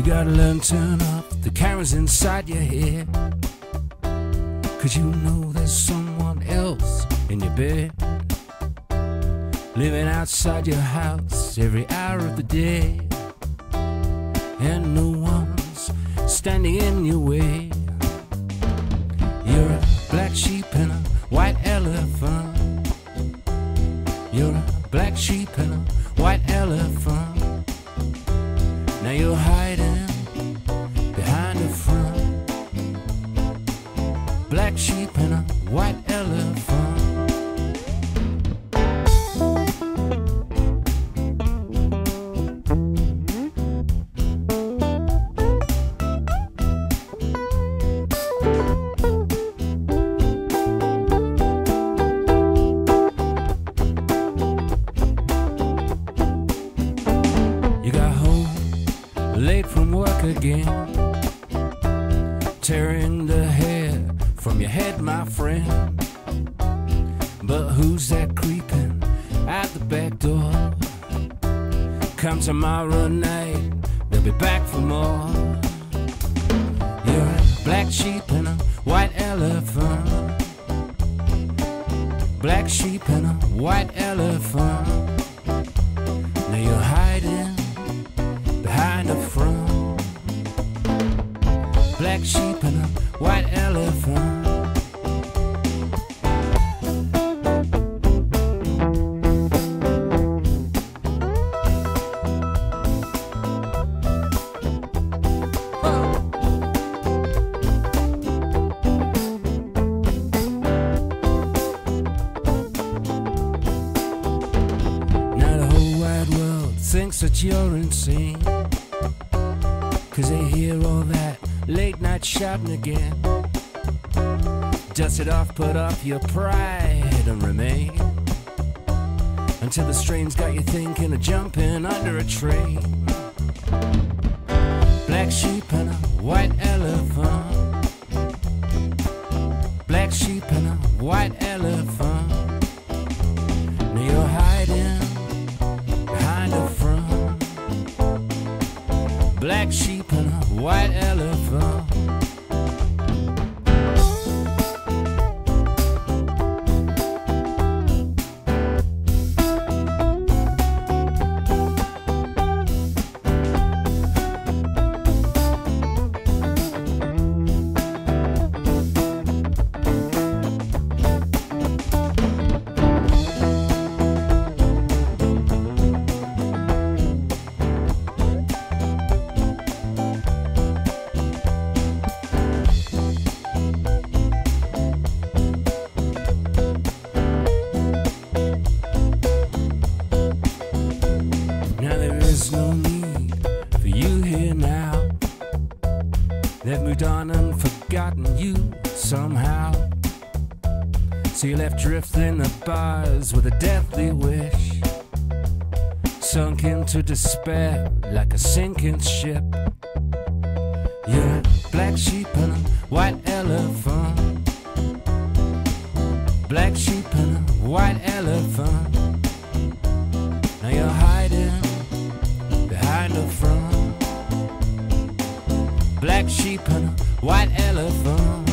You gotta learn to turn off the cameras inside your head, 'cause you know there's someone else in your bed, living outside your house every hour of the day, and no one's standing in your way. You're a black sheep and a white elephant. You're a black sheep and a white elephant. Now you're hiding behind the front. Black sheep and a white elephant. Late from work again, tearing the hair from your head, my friend. But who's that creeping at the back door? Come tomorrow night, they'll be back for more. You're a black sheep and a white elephant. Black sheep and a white elephant. Now you're hiding behind a front. Black sheep and a white elephant. Now the whole wide world thinks that you're insane, 'cause they hear all that late night shouting again. Dust it off, put off your pride and remain, until the strain's got you thinking of jumping under a train. Black sheep and a white elephant. Black sheep and a white elephant. Now you're hiding behind the front. Black sheep and a white elephant. There's no need for you here now. They've moved on and forgotten you somehow. So you're left drifting the bars with a deathly wish, sunk into despair like a sinking ship. You're a black sheep and a white elephant. Black sheep and a white elephant. Now you're hiding behind the front. Black sheep and a white elephant.